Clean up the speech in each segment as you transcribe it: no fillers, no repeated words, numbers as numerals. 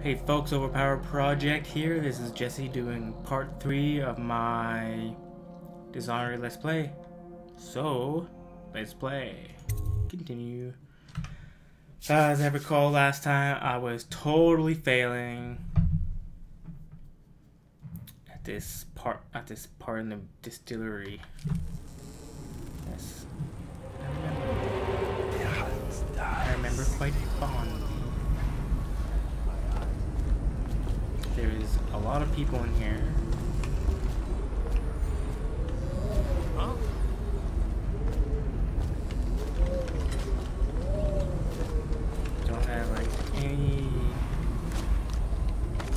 Hey folks, Overpower Project here. This is Jesse doing part 3 of my Dishonored Let's Play. So, let's play. Continue. As I recall last time, I was totally failing at this part in the distillery. Yes. I remember quite fondly. There is a lot of people in here. Huh? Don't have like any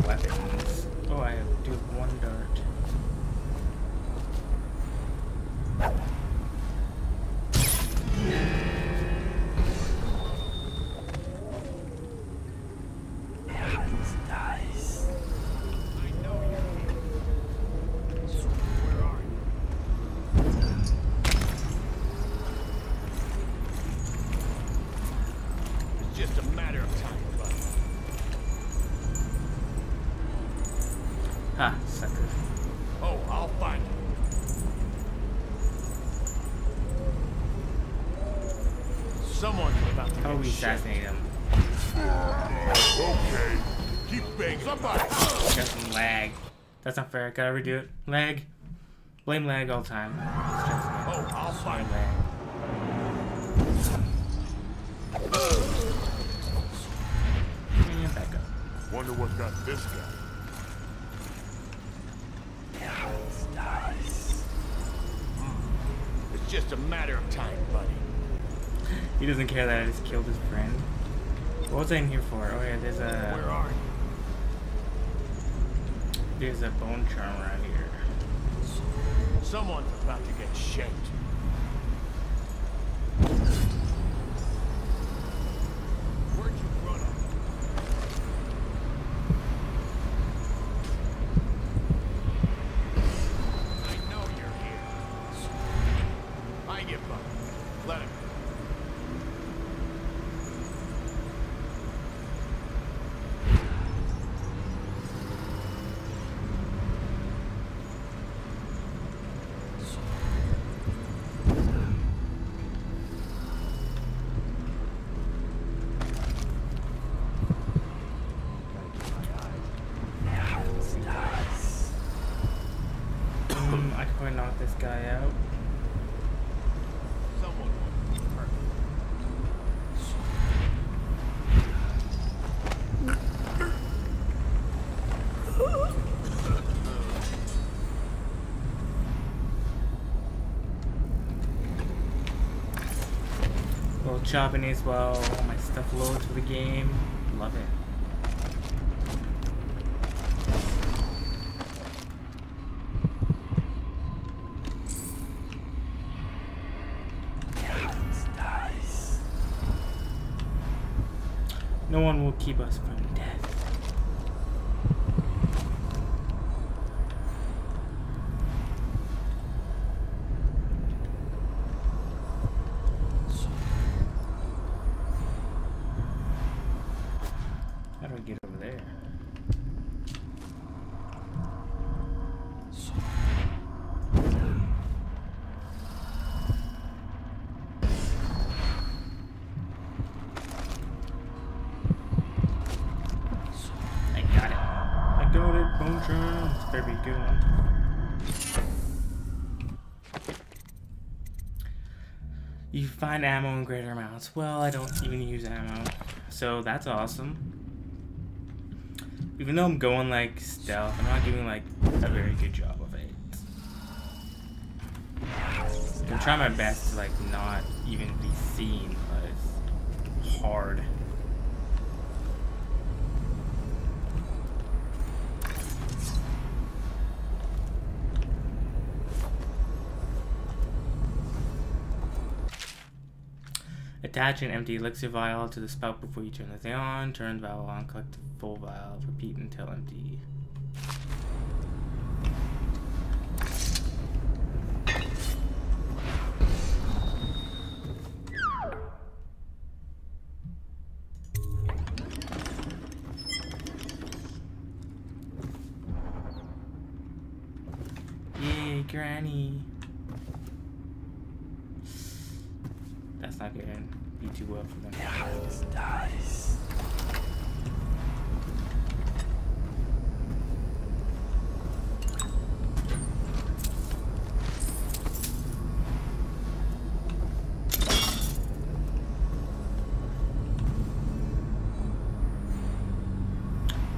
weapons. Oh, I do have one dart. Assassinate him. Okay. Keep banging. Somebody. Got some lag. That's not fair. Gotta redo it. Lag. Blame lag all the time. It's just lag. Oh, I'll find lag. And back up. Wonder what got this guy. Yeah, it's nice. It's just a matter of time, buddy. He doesn't care that I just killed his friend. What was I in here for? Oh yeah, there's a... Where are you? There's a bone charm right here. Someone's about to get shaked. Where'd you run up? I know you're here. I give up. Let him. Chopping as well. All my stuff loads for the game. Love it. That's nice. No one will keep us from death. You find ammo in greater amounts. Well, I don't even use ammo, so that's awesome. Even though I'm going like stealth, I'm not doing like a very good job of it. I'm trying my best to like not even be seen, but it's hard. Attach an empty elixir vial to the spout before you turn the thing on. Turn the vial on, collect the full vial. Repeat until empty. my granny. That's not gonna be too well for them. Yeah, this dies.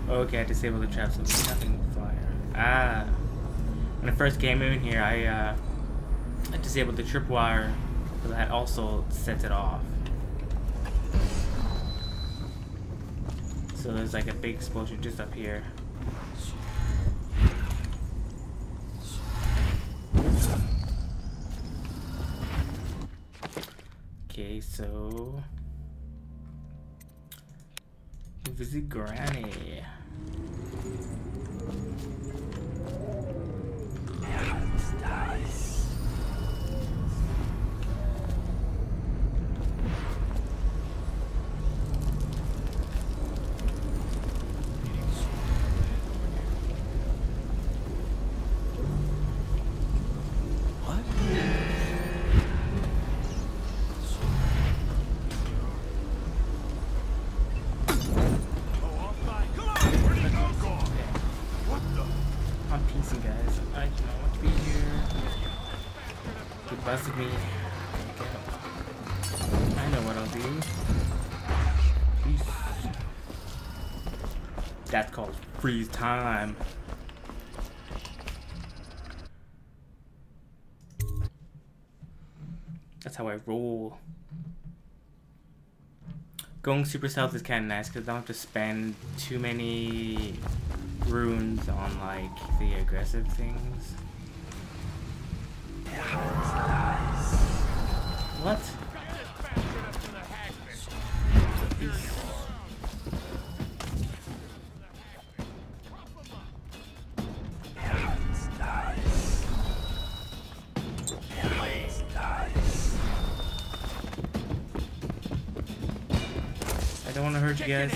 Okay, I disabled the trap so there's nothing will fly. Ah. When I first came in here, I disabled the tripwire, but that also sets it off. So there's like a big explosion just up here. Okay, so visit Granny. Nice. What? Oh, my God. Where did it all go? What the? I'm piecing, guys. I do not want to be here. They busted me. I know what I'll do. Peace. That's called freeze time. That's how I roll. Going super stealth is kind of nice because I don't have to spend too many runes on like the aggressive things. What? I don't want to hurt you guys.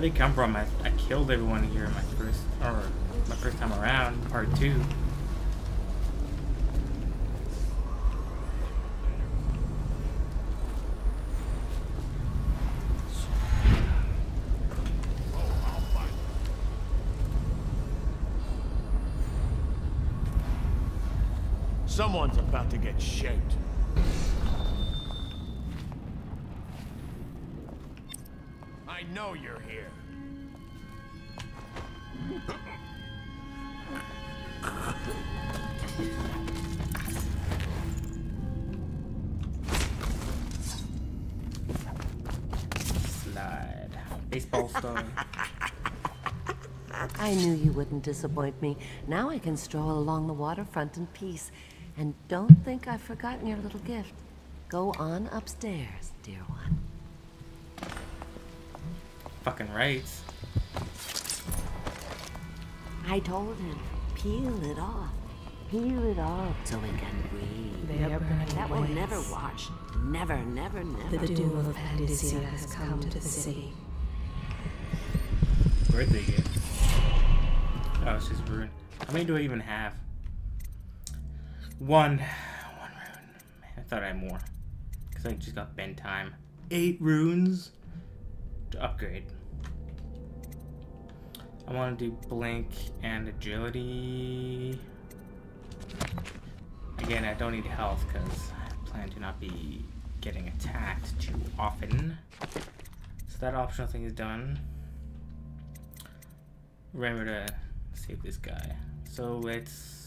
They come from I killed everyone here in my first time around, part 2. Someone's about to get shaped. I know you're here. Slide. Baseball story. I knew you wouldn't disappoint me. Now I can stroll along the waterfront in peace. And don't think I've forgotten your little gift. Go on upstairs, dear one. Fucking right. I told him, peel it off. Peel it off so we can breathe. That will never wash. Never, never, never. The doom of Pandyssia has come to the city. Birthday gift. Oh, it's just ruined. How many do I even have? One. One rune. Man, I thought I had more. Because I just got bent time. 8 runes? To upgrade. I want to do blink and agility. Again, I don't need health because I plan to not be getting attacked too often. So that optional thing is done. Remember to save this guy. So let's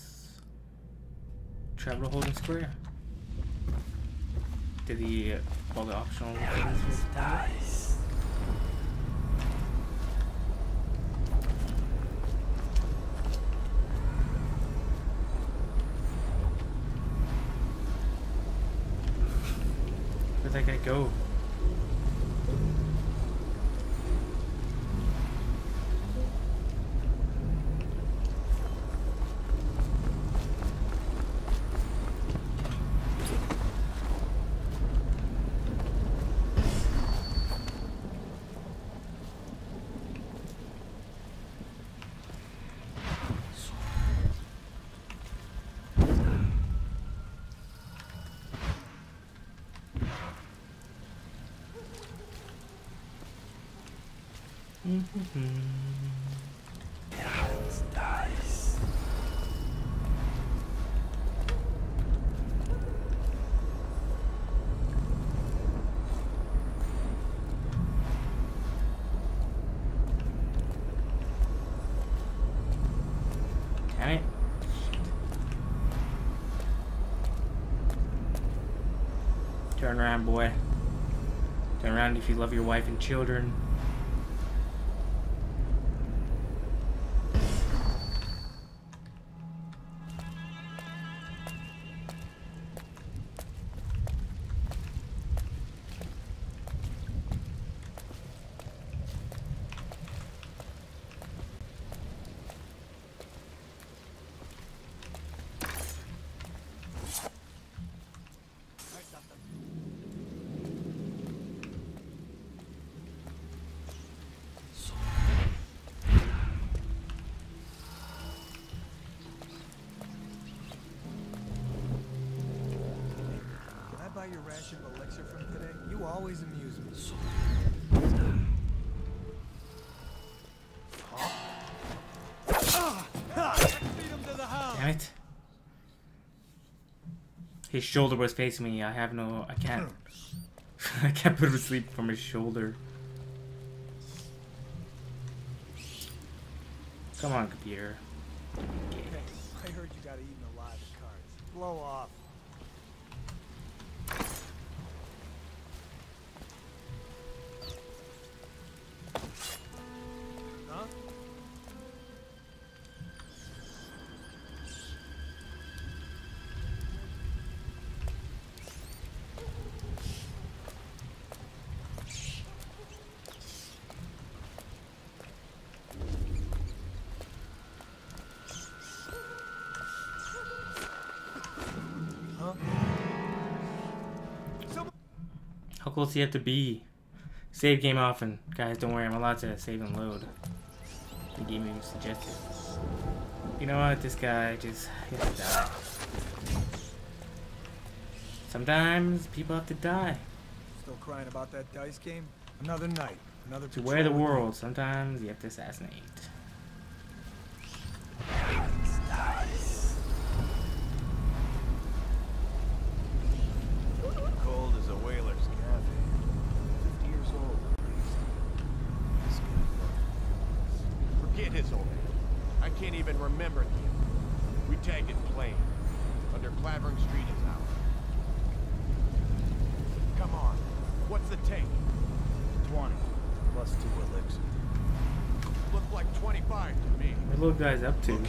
travel to Holding Square. Do the all the optional things. Nice. I gotta go. Nice. Damn it. Turn around, boy. Turn around if you love your wife and children. Your ration of elixir from today? You always amuse me. Damn it. His shoulder was facing me. I have no... I can't... I can't put him to sleep from his shoulder. Come on, computer. Hey, I heard you got eaten alive at cards. Blow off. Close you have to be. Save game often. Guys, don't worry, I'm allowed to save and load. The game even suggested. You know what, this guy just has to die. Sometimes people have to die. Still crying about that dice game? Another night. Another to wear the world, sometimes you have to assassinate. Guys up to okay,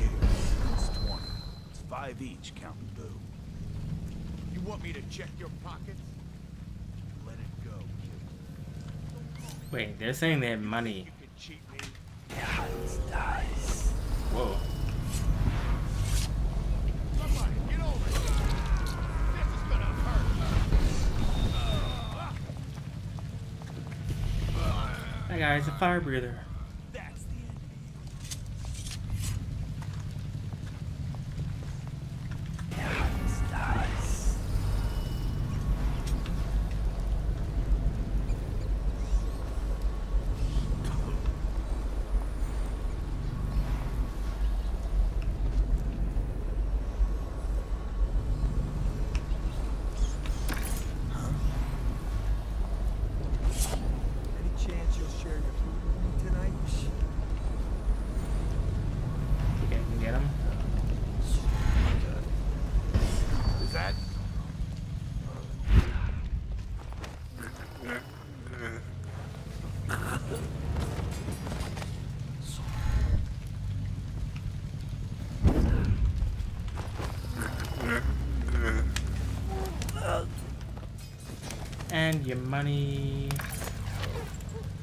it's 20. It's 5 each, counting Boo. You want me to check your pockets? Let it go, kid. Wait, they're saying they have money. You can cheat me. Yeah, it's nice. Whoa. Somebody, get over it. This is gonna hurt. That guy's a fire breather. Your money.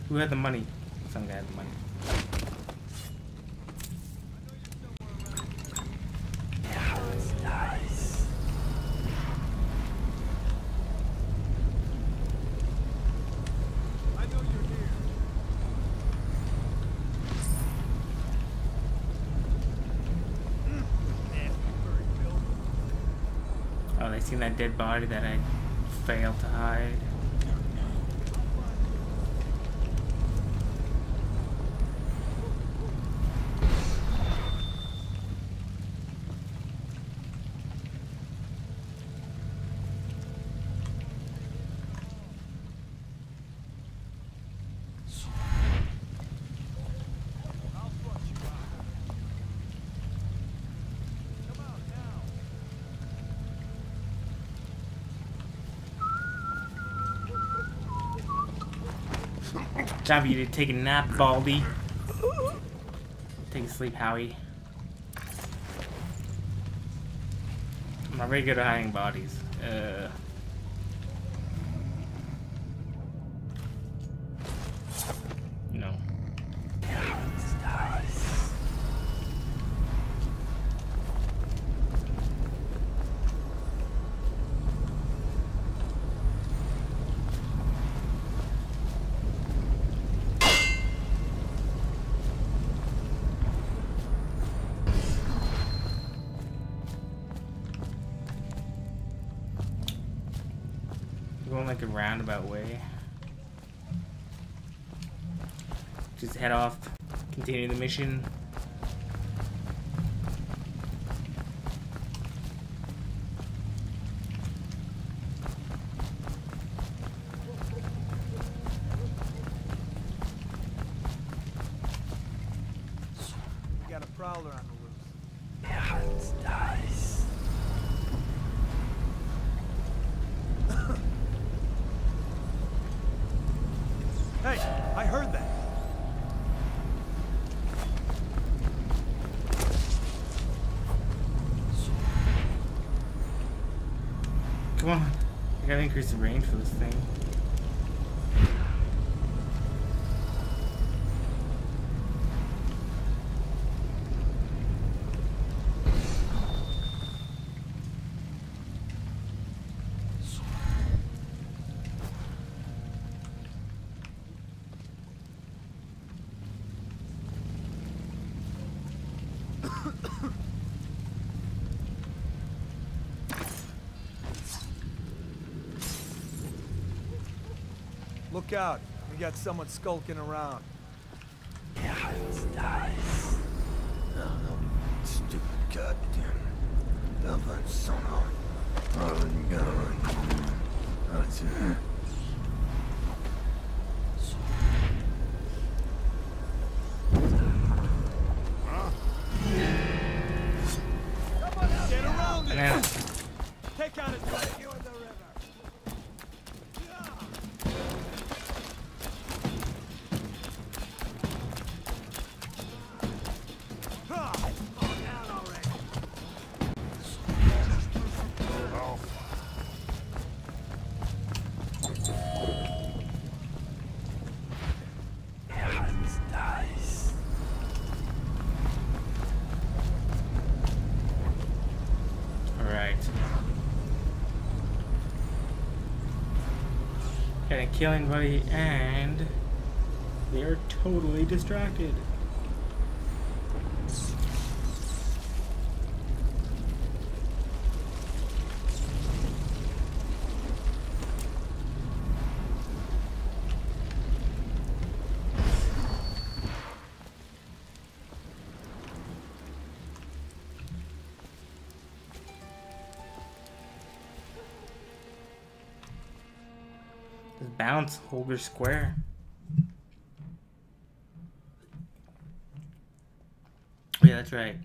Who had the money? Some guy had the money. Oh, they seen that dead body that I failed to hide. Time for you to take a nap, Baldy. Take a sleep, Howie. I'm not very good at hiding bodies. No. Going like a roundabout way. Just head off, continue the mission. We got a prowler on the loose. Yeah, it's nice. Hey, I heard that. Come on, I gotta increase the range for this thing. Look out, we got someone skulking around. Yeah, it's nice. No, stupid goddamn. Velvet somehow. Oh, that's it. Gonna kill anybody, and they're totally distracted. Bounce, Holding Square. Yeah, that's right.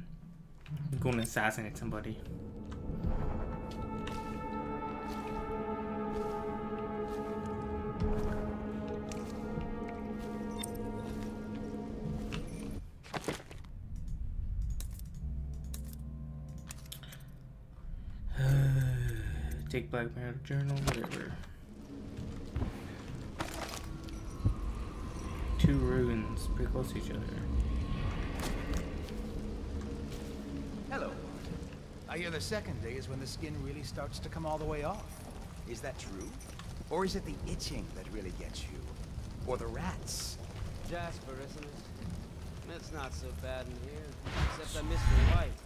I'm going to assassinate somebody. Take Black Mirror Journal, whatever. Two ruins, pretty close to each other. Hello. I hear the second day is when the skin really starts to come all the way off. Is that true? Or is it the itching that really gets you? Or the rats? Jasper, isn't it? It's not so bad in here, except I miss my wife.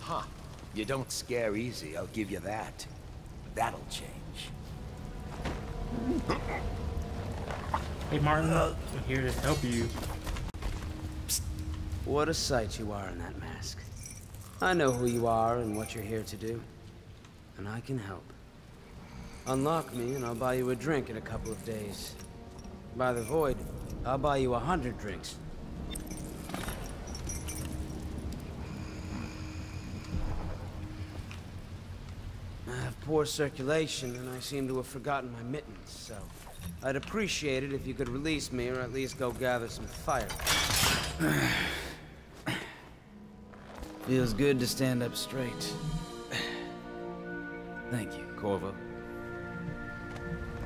Huh. You don't scare easy, I'll give you that. That'll change. Hey Martin, I'm here to help you. Psst. What a sight you are in that mask. I know who you are and what you're here to do. And I can help. Unlock me and I'll buy you a drink in a couple of days. By the void, I'll buy you 100 drinks. I have poor circulation and I seem to have forgotten my mittens, so... I'd appreciate it if you could release me, or at least go gather some fire. Feels good to stand up straight. Thank you, Corvo.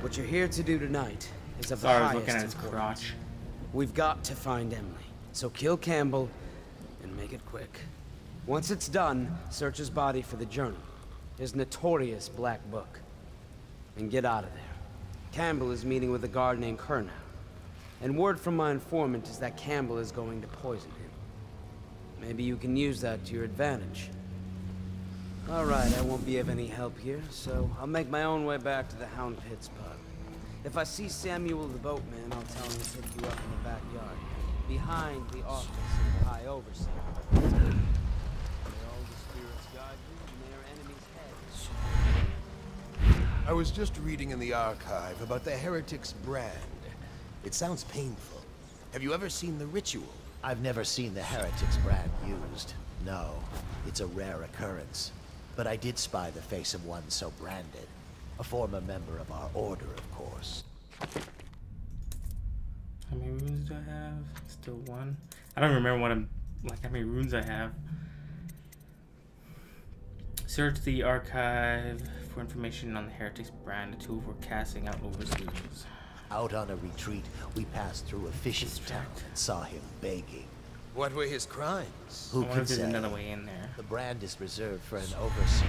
What you're here to do tonight is of the highest importance. Sorry, looking at his crotch. We've got to find Emily, so kill Campbell and make it quick. Once it's done, search his body for the journal, his notorious black book, and get out of there. Campbell is meeting with a guard named Curnow, and word from my informant is that Campbell is going to poison him. Maybe you can use that to your advantage. All right, I won't be of any help here, so I'll make my own way back to the Hound Pits Pub. If I see Samuel the boatman, I'll tell him to pick you up in the backyard, behind the office of the High Overseer. May all the spirits guide you and their enemies' heads. I was just reading in the archive about the Heretic's brand. It sounds painful. Have you ever seen the ritual? I've never seen the Heretic's brand used. No, it's a rare occurrence. But I did spy the face of one so branded. A former member of our order, of course. How many runes do I have? Still one. I don't remember what I'm like. How many runes I have? Search the archive for information on the Heretic's brand, a tool for casting out overseers. Out on a retreat, we passed through a fishing town and saw him begging. What were his crimes? Who could say? Another way in there. The brand is reserved for an overseer.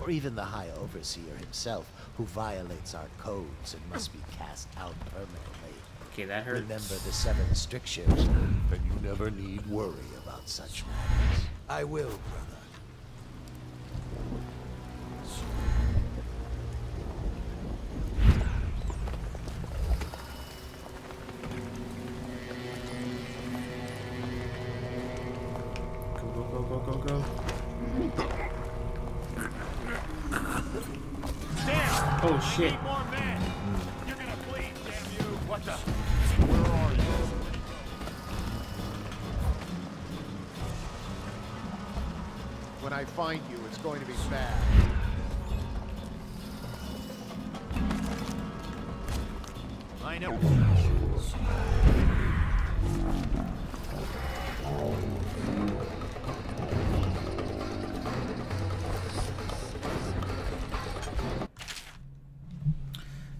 Or even the High Overseer himself, who violates our codes and must be cast out permanently. Okay, that hurts. Remember the 7 strictures, and you never need worry about such matters. I will, brother. Shit. More men. You're gonna bleed, damn you. What the? Where are you? When I find you, it's going to be bad. I know.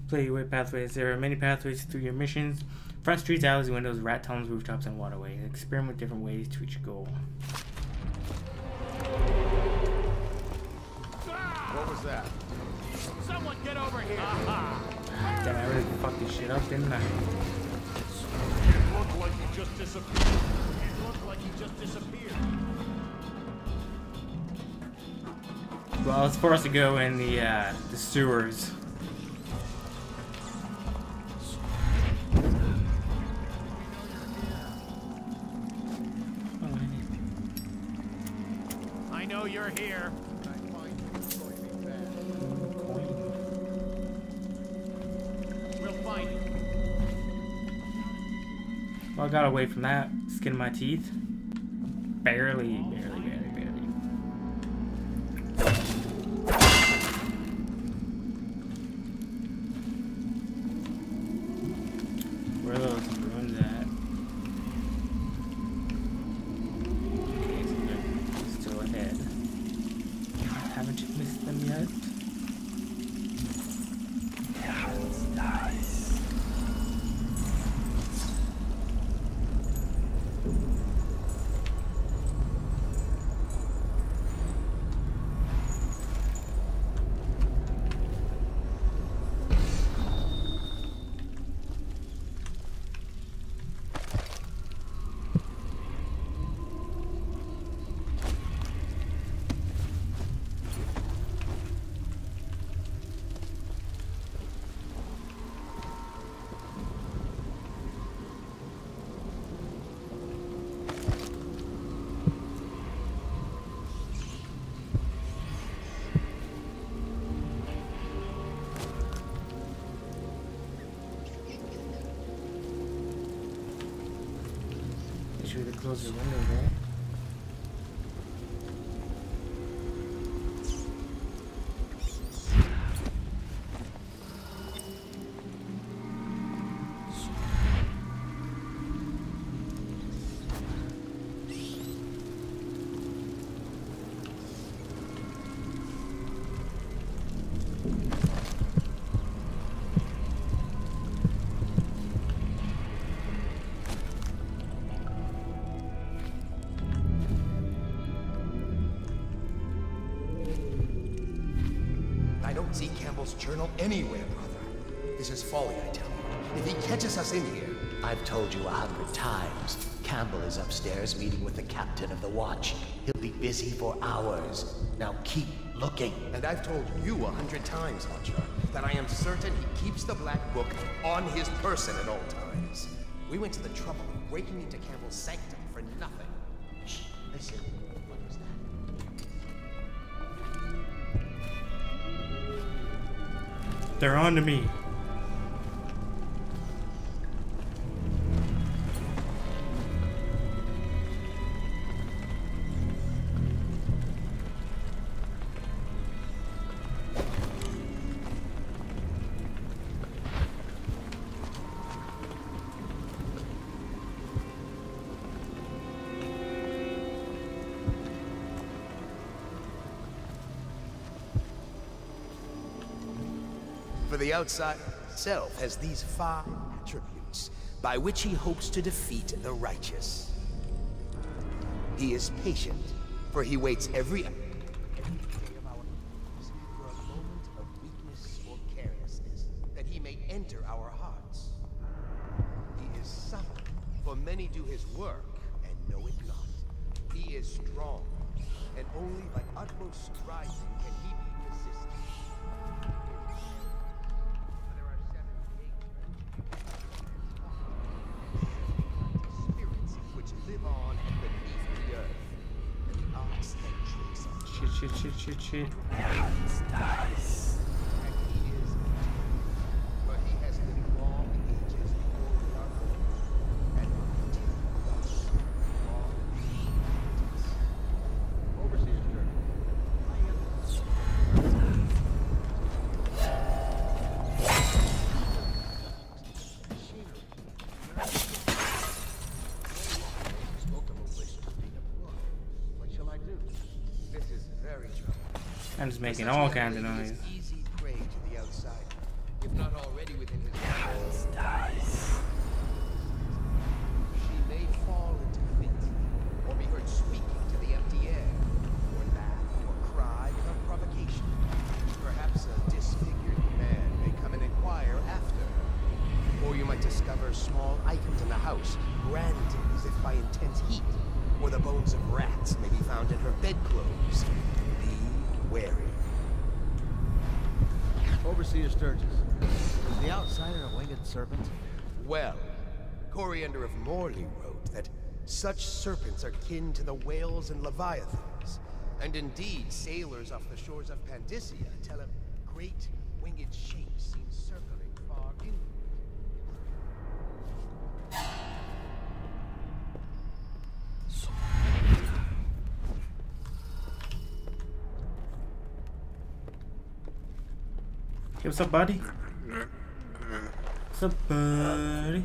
Play your way pathways. There are many pathways through your missions. Front streets, alleys, windows, rat tunnels, rooftops, and waterways. Experiment with different ways to reach your goal. What was that? Someone get over here! Damn, I really fucked this shit up, didn't I? It looked like you just disappeared. It looked like you just disappeared. Well, it's for us to go in the sewers. Here. We'll find you. Well, I got away from that. Skin my teeth. Barely. Where are those runes at? Close the window, right? journal anywhere, brother. This is folly, I tell you. If he catches us in here... I've told you 100 times. Campbell is upstairs meeting with the captain of the watch. He'll be busy for hours. Now keep looking. And I've told you 100 times, Hunter, that I am certain he keeps the Black Book on his person at all times. We went to the trouble of breaking into Campbell's sanctum for nothing. Shh, listen. They're on to me. The outside self has these 5 attributes by which he hopes to defeat the righteous. He is patient, for he waits every day of our lives for a moment of weakness or carelessness, that he may enter our hearts. He is subtle, for many do his work and know it not. He is strong, and only by utmost striving can he be resisted. Shit. Nice. I'm just making all kinds of noise. Easy prey to the outsider, if not already within his hands. Nice. She may fall into fits, or be heard speaking to the empty air, or laugh or cry without provocation. Perhaps a disfigured man may come and inquire after her, or you might discover small items in the house, branded as if by intense heat, or the bones of rats may be found in her bedclothes. Wary. Overseer Sturgis, is the outsider a winged serpent? Well, Coriander of Morley wrote that such serpents are kin to the whales and leviathans, and indeed sailors off the shores of Pandyssia tell him great winged shapes seem circling far inland. Hey, what's up, buddy? What's up, buddy?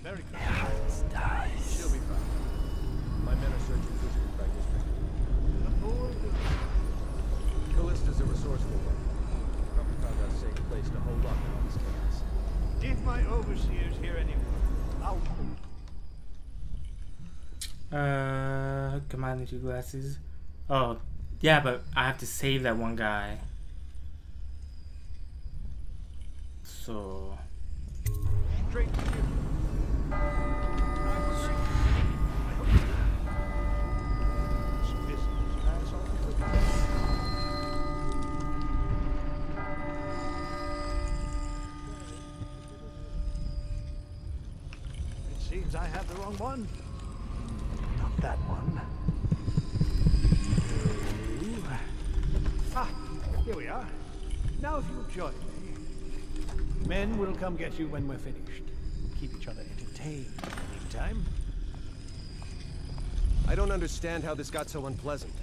Very good. Yeah, it's nice. She'll be fine. My men are searching physically by district. Callista's a resourceful one. Probably found out a safe place to hold up in all this chaos. If my overseers hear anyone, I'll... come on, the 2 glasses. Oh, yeah, but I have to save that one guy. So straight to you. It seems I have the wrong one. Not that one. Ah, here we are. Now if you'll join me. Men will come get you when we're finished. Keep each other entertained in the meantime. I don't understand how this got so unpleasant.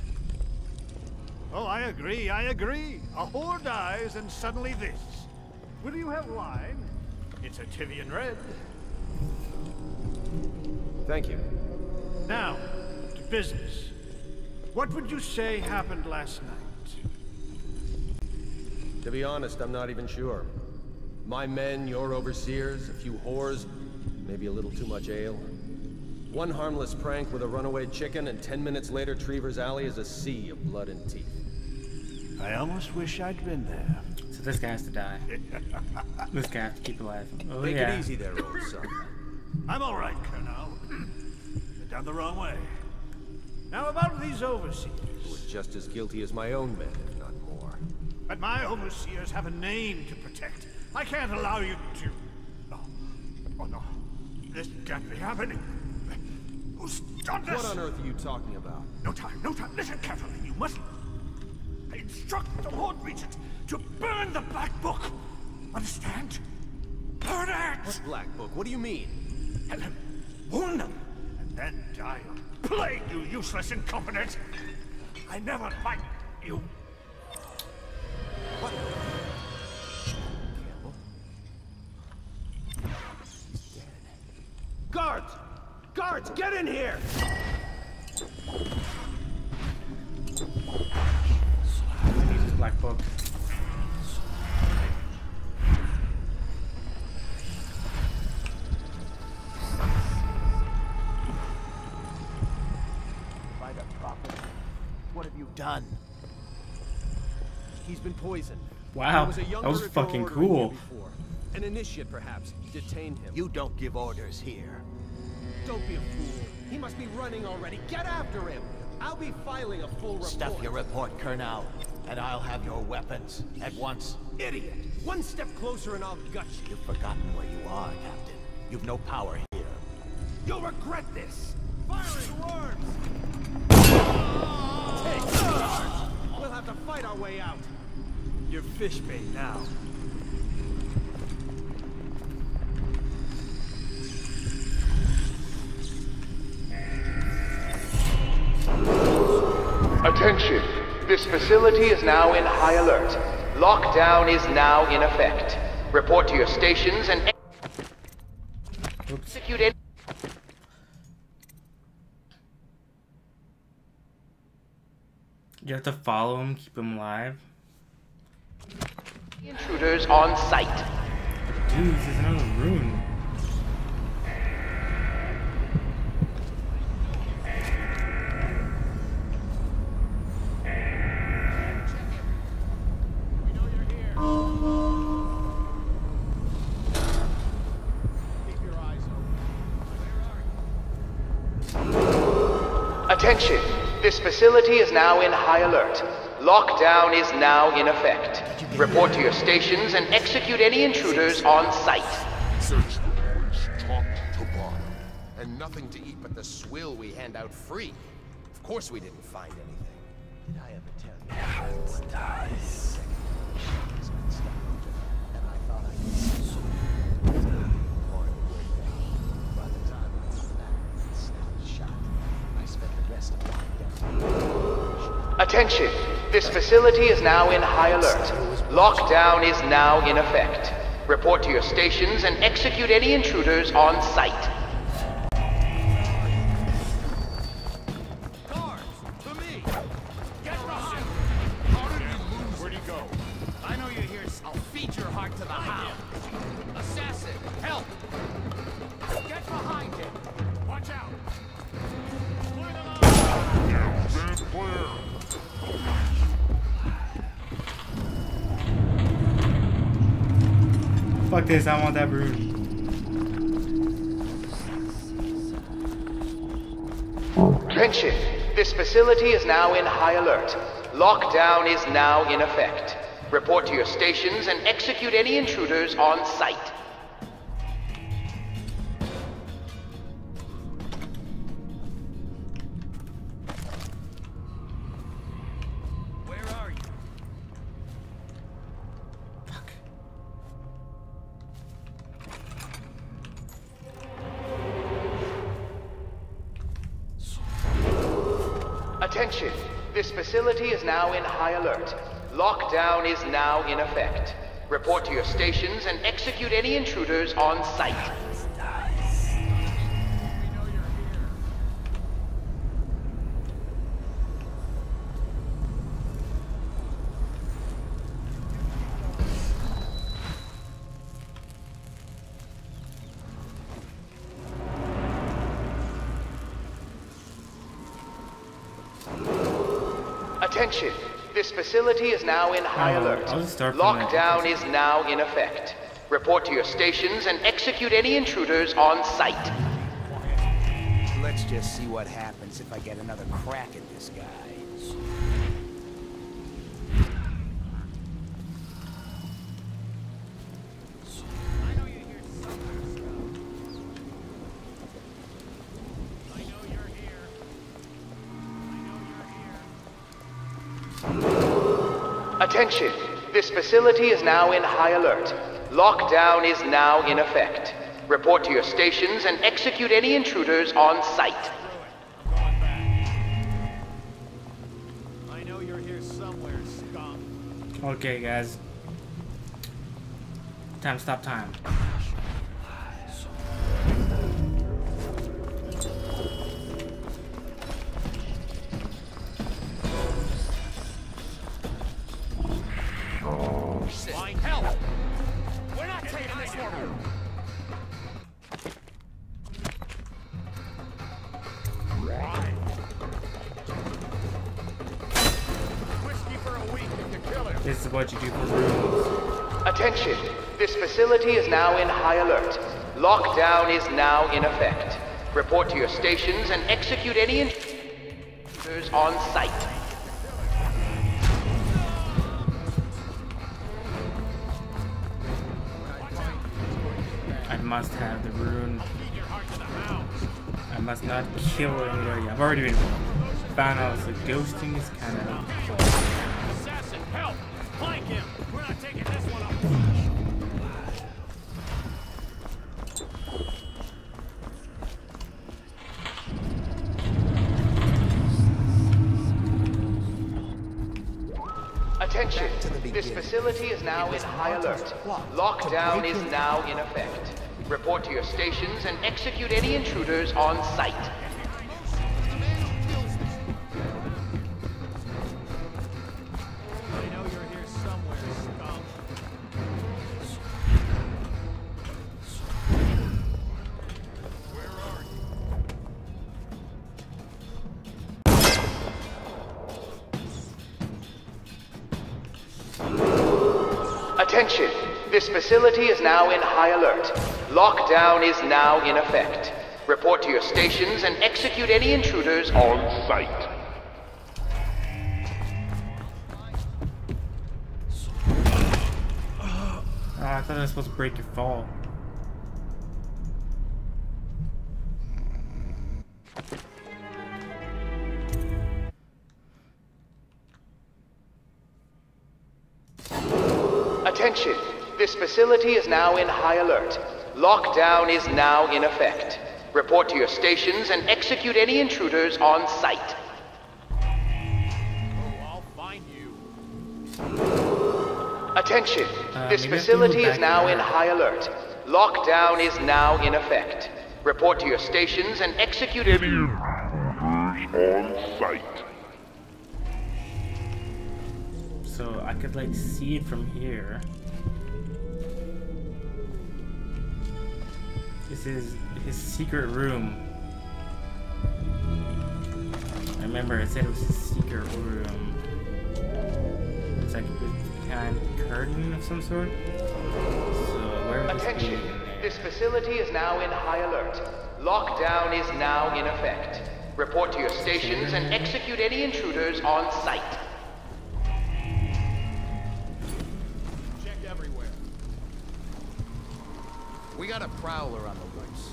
Oh, I agree, I agree. A whore dies and suddenly this. Will you have wine? It's a Tivian Red. Thank you. Now, to business. What would you say happened last night? To be honest, I'm not even sure. My men, your overseers, a few whores, maybe a little too much ale. One harmless prank with a runaway chicken, and 10 minutes later, Trevor's Alley is a sea of blood and teeth. I almost wish I'd been there. So this guy has to die. This guy has to keep alive. Oh, Make yeah. it easy there, old son. I'm all right, Colonel. You're down the wrong way. Now about these overseers. Who are just as guilty as my own men, if not more. But my overseers have a name to protect. I can't allow you to... Oh, oh no. This can't be happening. Who's done this? What on earth are you talking about? No time, no time. Listen carefully. You must... I instruct the Lord Regent to burn the Black Book. Understand? Burn it! What Black Book? What do you mean? Tell him. Warn them. And then die of plague, you useless incompetent. I never fight you. What? Campbell? He's dead. Guards! Guards, get in here! I need his Black Book. By the prophet, what have you done? He's been poisoned. Wow, that was fucking cool. An initiate, perhaps, detained him. You don't give orders here. Don't be a fool. He must be running already. Get after him. I'll be filing a full report. Stuff your report, Curnow, and I'll have your weapons at once. Idiot! One step closer and I'll gut you. You've forgotten where you are, Captain. You've no power here. You'll regret this. Firing worms. Take charge. We'll have to fight our way out. You're fish bait now. Attention! This facility is now in high alert. Lockdown is now in effect. Report to your stations and execute any... You have to follow him, keep him alive. Intruders on site. Dude, this is another room. We know you're here. Keep your eyes open. Where are you? Attention. This facility is now in high alert. Lockdown is now in effect. Report to your stations and execute any intruders on site. Search the place, top to bottom, and nothing to eat but the swill we hand out free. Of course we didn't find anything. Did I ever tell you? Hard dies. And I thought I could see so many things. By the time I was back and snapped shot, I spent the rest of my day. Attention! This facility is now in high alert. Lockdown is now in effect. Report to your stations and execute any intruders on site. Guards, to me! Get Russian! How did you lose? Where'd he go? I know you're here, so I'll feed your heart to the hound. Assassin, help! Get behind him! Watch out! Clear them out! Yeah, stand clear! Fuck this, I want that room. Friendship, this facility is now in high alert. Lockdown is now in effect. Report to your stations and execute any intruders on sight. Now in high alert. Lockdown is now in effect. Report to your stations and execute any intruders on sight. This facility is now in high alert. Lockdown is now in effect. Report to your stations and execute any intruders on sight. Let's just see what happens if I get another crack at this guy. Attention, this facility is now in high alert. Lockdown is now in effect. Report to your stations and execute any intruders on sight. I know you're here somewhere, scum. Okay, guys. Time to stop time. Is now in high alert. Lockdown is now in effect. Report to your stations and execute any intruders on sight. I must have the rune. I must not kill anybody. I've already been found out, so ghosting is kind of... Assassin, help! Flank him! We're not taking this one up! This facility is now in high alert. Lockdown is now in effect. Report to your stations and execute any intruders on sight. This facility is now in high alert. Lockdown is now in effect. Report to your stations and execute any intruders on sight. Oh, I thought I was supposed to break your fall. Attention. This facility is now in high alert. Lockdown is now in effect. Report to your stations and execute any intruders on sight. Oh, I'll find you. Attention, this facility is now in high alert. Lockdown is now in effect. Report to your stations and execute any intruders on sight. So I could like see it from here. This is his secret room. I remember it said it was his secret room. It's like a behind curtain of some sort. So Attention, this facility is now in high alert. Lockdown is now in effect. Report to your stations and execute any intruders on site. Checked everywhere. We got a prowler on the loose.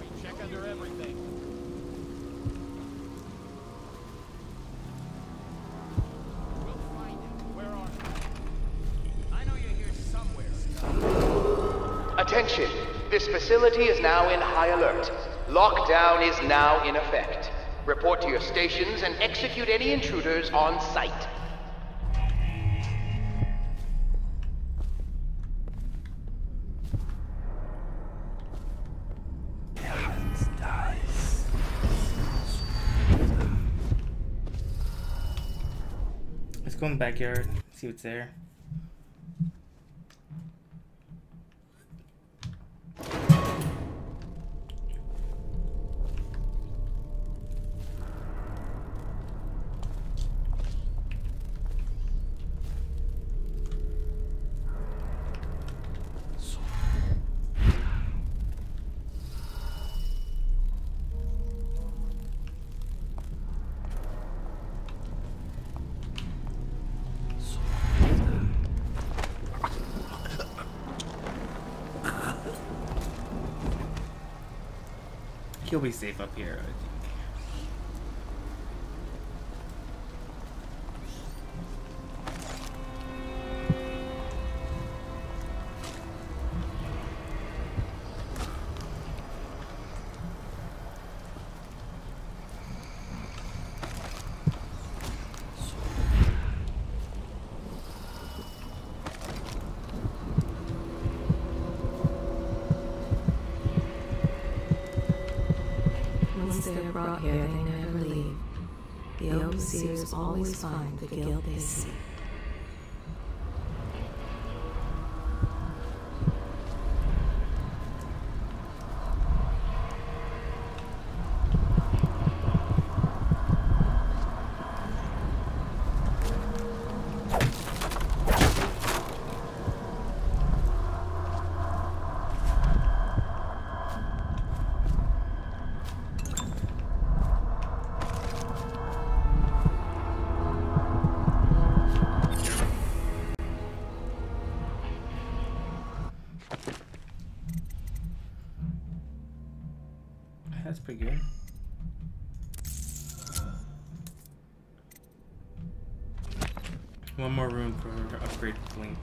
We check under everything. Attention, this facility is now in high alert. Lockdown is now in effect. Report to your stations and execute any intruders on site. Let's go in the backyard, see what's there. He'll be safe up here, I think. Always find the guilt they see. Pretty good. One more room for her to upgrade Blink.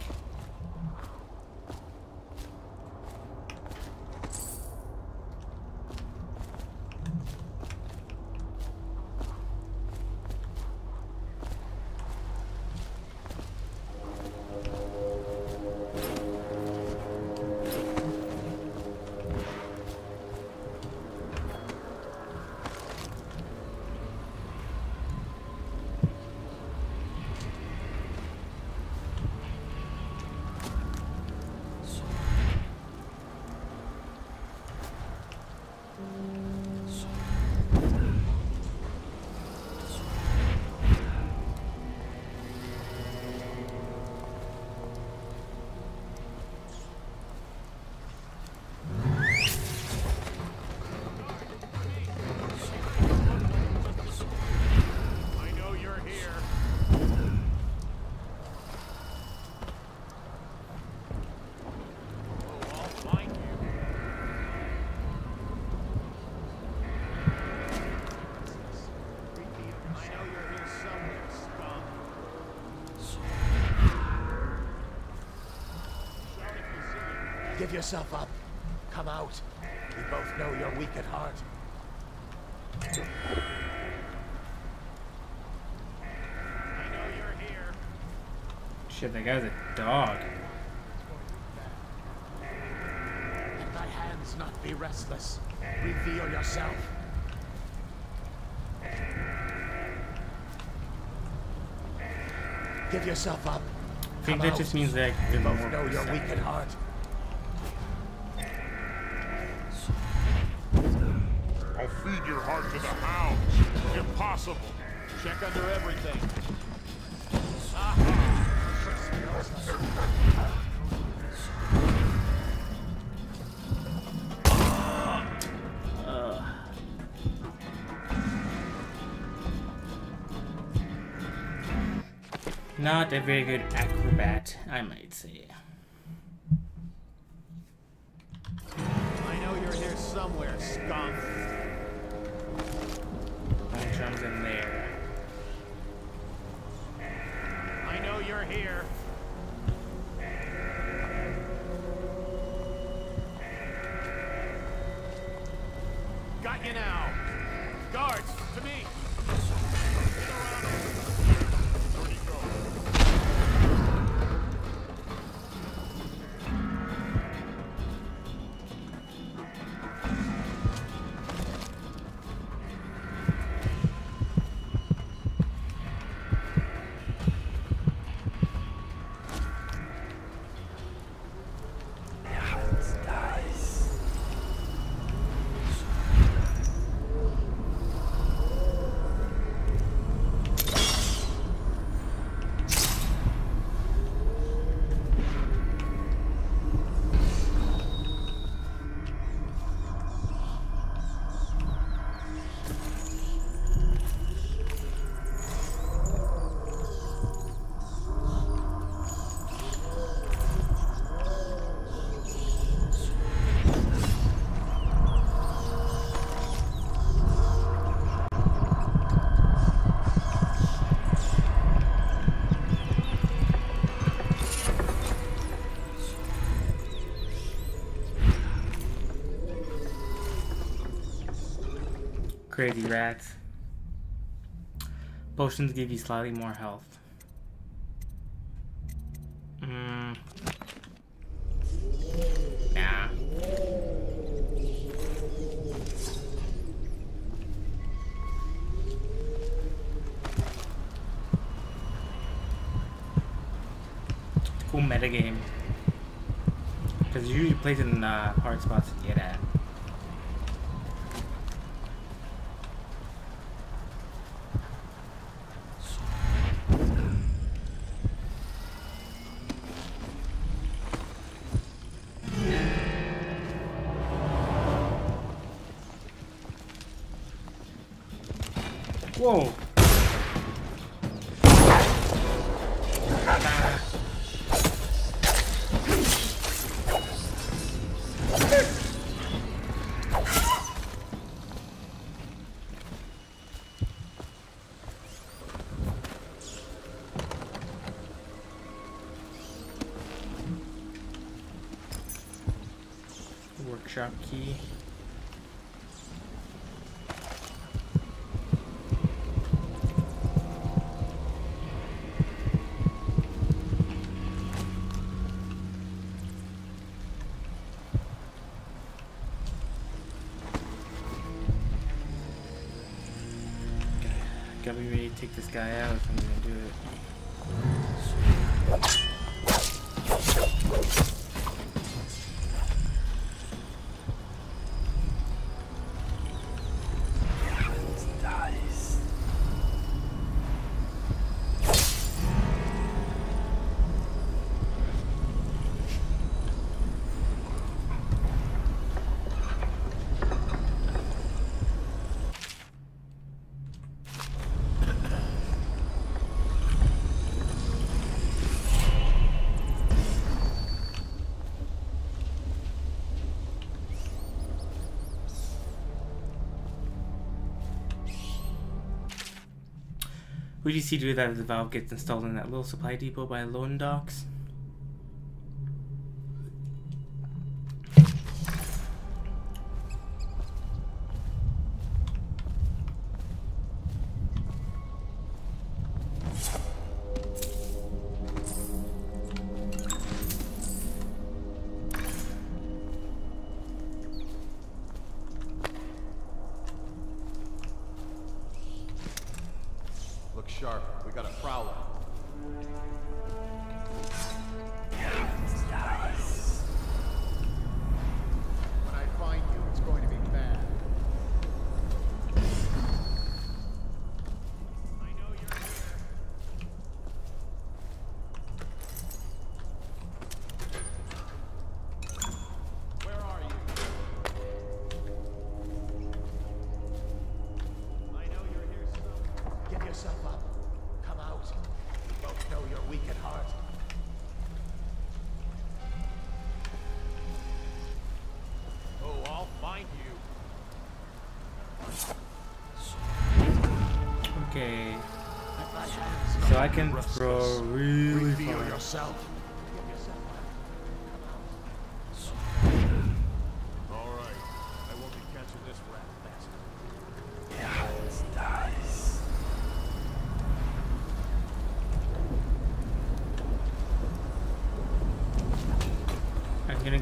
Give yourself up. Come out. We both know you're weak at heart. I know you're here. Shit, that guy's a dog. Let thy hands not be restless. Reveal yourself. Give yourself up. I think that just means that we both know you're weak at heart. Feed your heart to the hounds. Impossible. Check under everything. Aha. Not a very good acrobat, I might say. I know you're here somewhere, scum. Long drum's in there. I know you're here. Got you now. Guards, to me. Crazy rats. Potions give you slightly more health. Nah. It's a cool metagame. Because you usually place it in hard spots to get at. Whoa! Workshop key. Take this guy out if I'm gonna do it. Would you see to do that if the valve gets installed in that little supply depot by Lone Docks? Yourself up. Come out. Okay. So I can throw really far.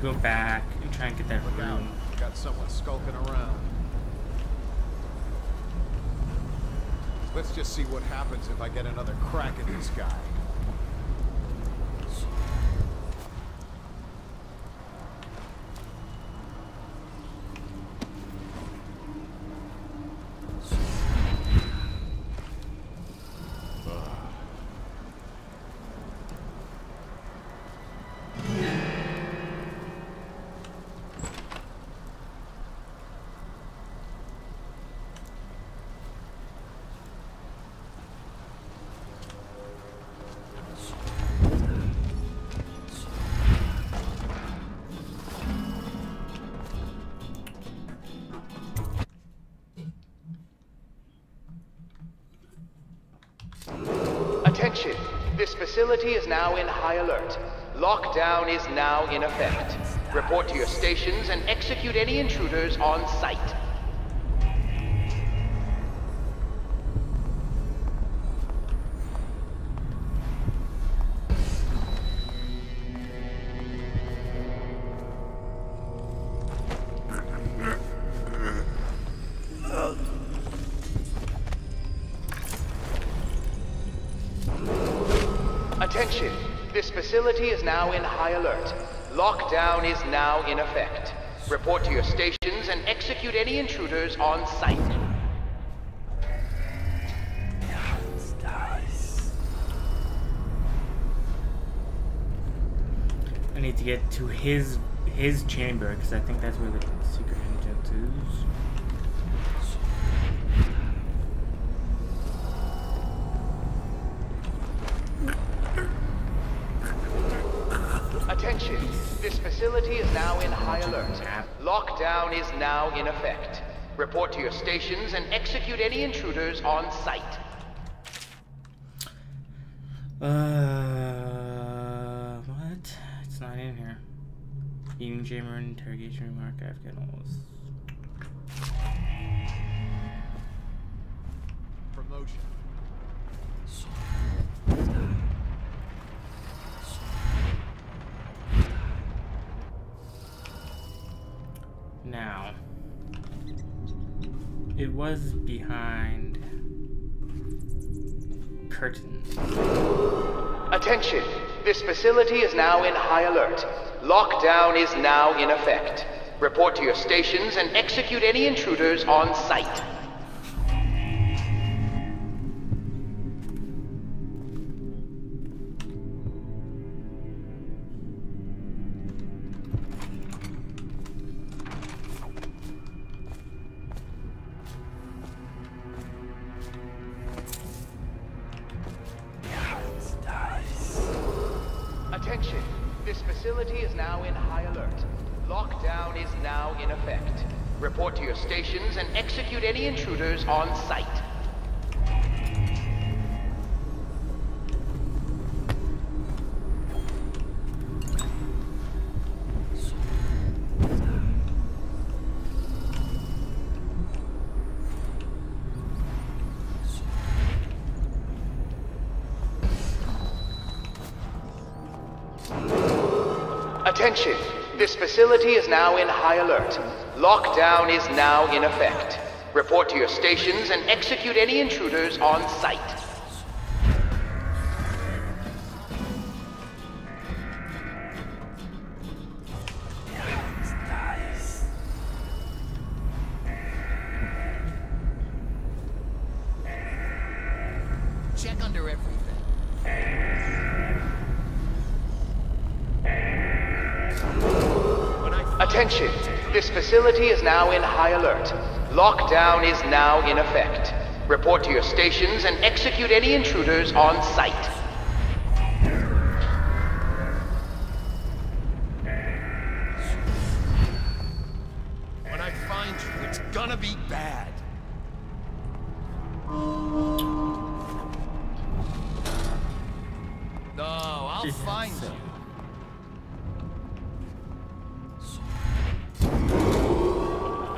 Go back and try and get that room. Got someone skulking around. Let's just see what happens if I get another crack at this guy. This facility is now in high alert. Lockdown is now in effect. Report to your stations and execute any intruders on site. Facility is now in high alert. Lockdown is now in effect. Report to your stations and execute any intruders on site. I need to get to his chamber because I think that's where the secret agent is. Lockdown is now in effect. Report to your stations and execute any intruders on site. What? It's not in here. Eating chamber, interrogation room, archive kennels. Promotion. Now, it was behind curtains. Attention! This facility is now in high alert. Lockdown is now in effect. Report to your stations and execute any intruders on site. Attention! This facility is now in high alert. Lockdown is now in effect. Report to your stations and execute any intruders on site. Check under everything. Attention! This facility is now in high alert. Lockdown is now in effect. Report to your stations and execute any intruders on site. When I find you, it's gonna be bad. I'll find you.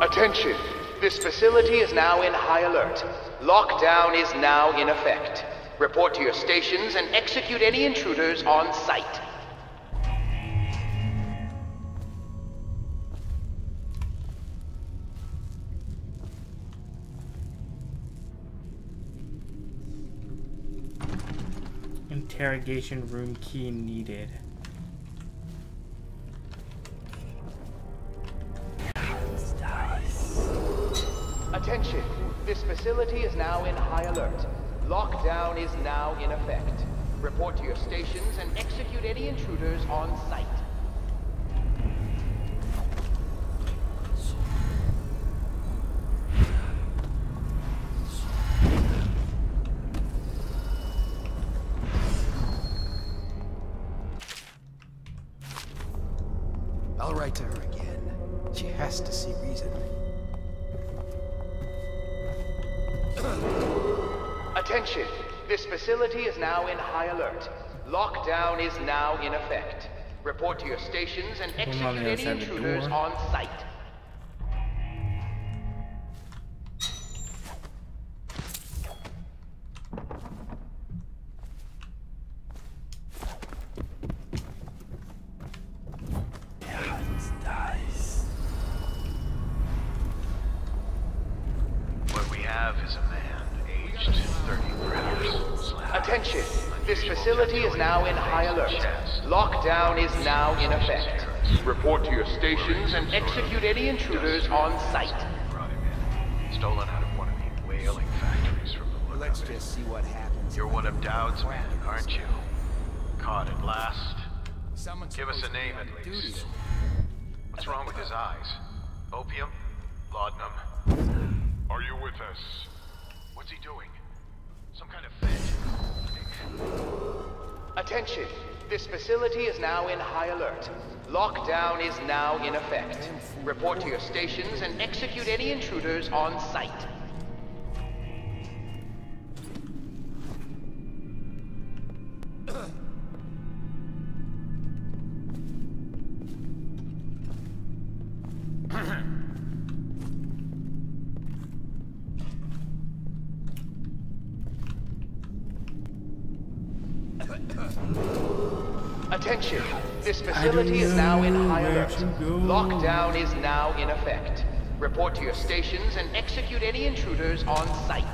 Attention! This facility is now in high alert. Lockdown is now in effect. Report to your stations and execute any intruders on sight. Interrogation room key needed. Attention! This facility is now in high alert. Lockdown is now in effect. Report to your stations and execute any intruders on sight. Is now in high alert. Lockdown is now in effect. Report to your stations and execute any intruders on sight. Execute any intruders on sight. Stolen out of one of the whaling factories from the look. Let's just see what happens. You're one of Dowd's men, aren't you? Caught at last. Give us a name at least. What's wrong with his eyes? Opium? Laudanum? Are you with us? What's he doing? Some kind of fit. Attention! This facility is now in high alert. Lockdown is now in effect. Report to your stations and execute any intruders on sight. Facility is now in high alert. Lockdown is now in effect. Report to your stations and execute any intruders on sight.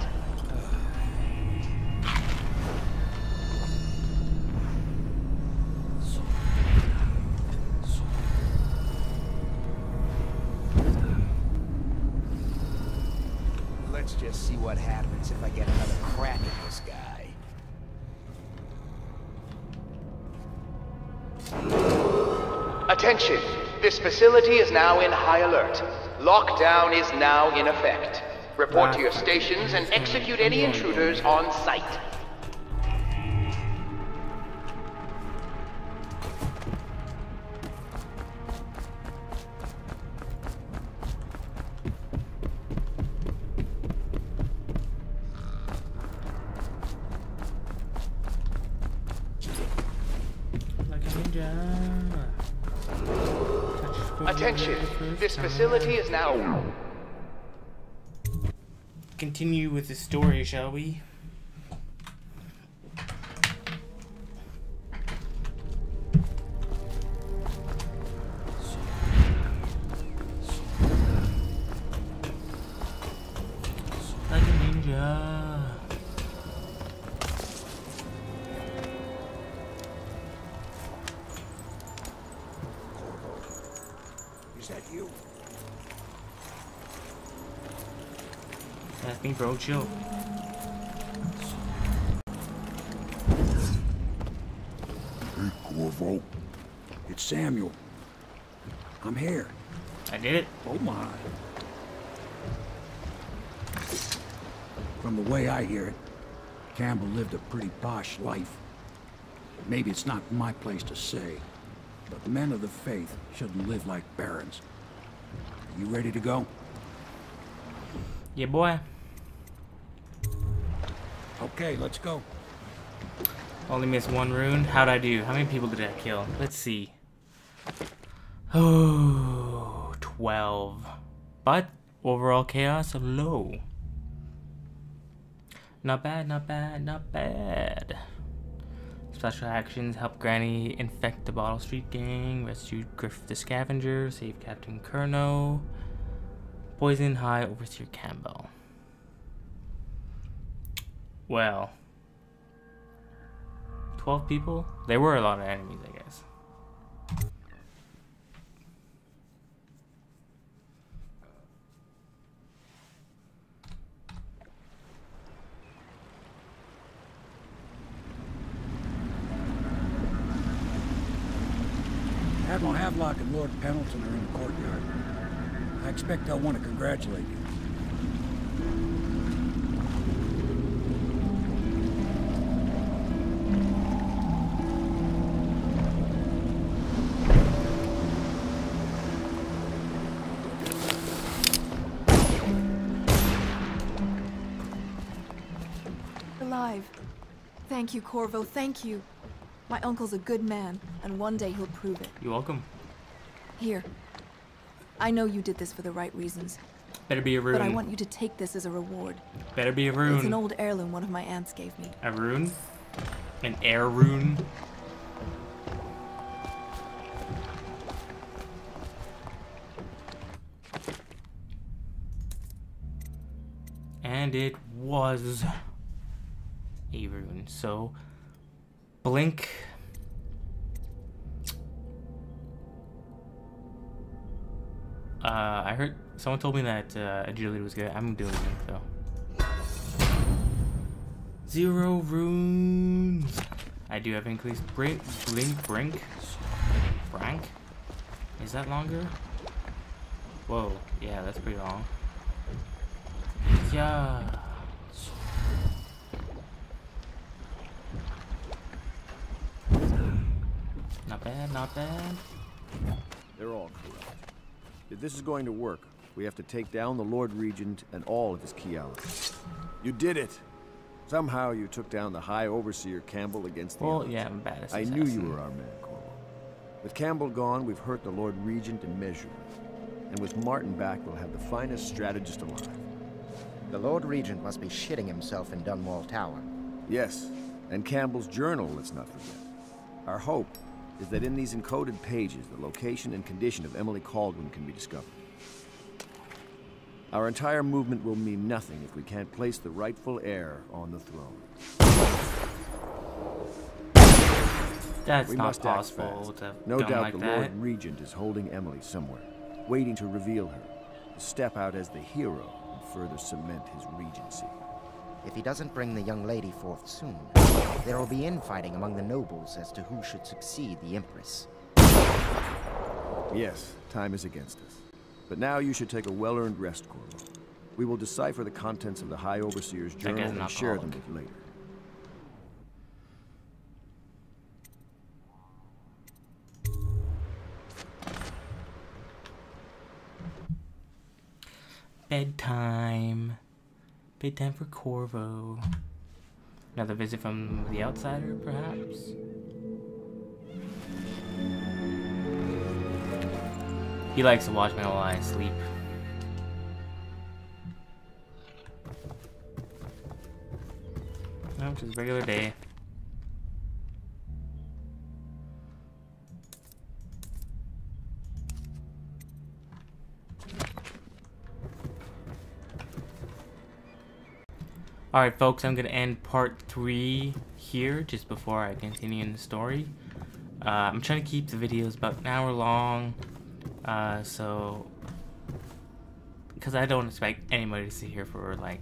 Let's just see what happens if I get another crack at this guy. Attention! This facility is now in high alert. Lockdown is now in effect. Report to your stations and execute any intruders on sight. This facility is now. Continue with the story, shall we? Like a ninja. Is that you? That's me, bro. Chill. Hey, Corvo. It's Samuel. I'm here. I did it. Oh my. From the way I hear it, Campbell lived a pretty posh life. Maybe it's not my place to say, but men of the faith shouldn't live like barons. You ready to go? Yeah, boy. Okay, let's go. Only missed one rune. How'd I do? How many people did I kill? Let's see. Oh, 12. But overall chaos low. Not bad, not bad, not bad. Special actions: help Granny infect the Bottle Street Gang, rescue Griff the Scavenger, save Captain Curnow, poison High Overseer Campbell. Well, 12 people? There were a lot of enemies, I guess. Admiral Havelock and Lord Pendleton are in the courtyard. I expect they'll want to congratulate you. Alive. Thank you, Corvo. Thank you. My uncle's a good man, and one day he'll prove it. You're welcome. Here. I know you did this for the right reasons. Better be a rune. But I want you to take this as a reward. Better be a rune. It's an old heirloom one of my aunts gave me. A rune? An heir rune? And it was a rune, so... Blink. I heard someone told me that agility was good. I'm doing it though. 0 runes. I do have increased brink. Is that longer? Whoa, yeah, that's pretty long. Yeah. Not bad, not bad. They're all corrupt. If this is going to work, we have to take down the Lord Regent and all of his key allies. You did it! Somehow you took down the High Overseer Campbell against the allies. Yeah, I'm bad. I knew you were our man, Corvo. With Campbell gone, we've hurt the Lord Regent immeasurably. And with Martin back, we'll have the finest strategist alive. The Lord Regent must be shitting himself in Dunwall Tower. Yes, and Campbell's journal, let's not forget. Our hope is that in these encoded pages, the location and condition of Emily Kaldwin can be discovered. Our entire movement will mean nothing if we can't place the rightful heir on the throne. That's not possible. No doubt the Lord Regent is holding Emily somewhere, waiting to reveal her, to step out as the hero and further cement his regency. If he doesn't bring the young lady forth soon, there will be infighting among the nobles as to who should succeed the Empress. Yes, time is against us. But now you should take a well-earned rest, Corvo. We will decipher the contents of the High Overseer's journal and share them with later. Bedtime. Bedtime for Corvo. Another visit from the Outsider, perhaps? He likes to watch me while I sleep. No, just a regular day. Alright folks, I'm going to end part 3 here, just before I continue in the story. I'm trying to keep the videos about an hour long, because I don't expect anybody to sit here for like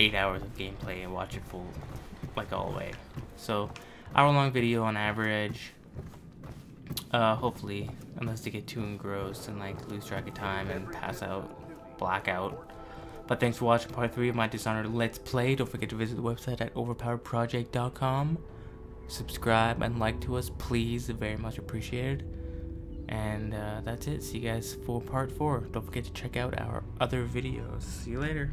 8 hours of gameplay and watch it full, like all the way. So, hour long video on average, hopefully, unless they get too engrossed and like lose track of time and pass out, blackout. But thanks for watching part 3 of my Dishonored Let's Play. Don't forget to visit the website at overpowerproject.com. Subscribe and like to us, please. Very much appreciated. And that's it. See you guys for part 4. Don't forget to check out our other videos. See you later.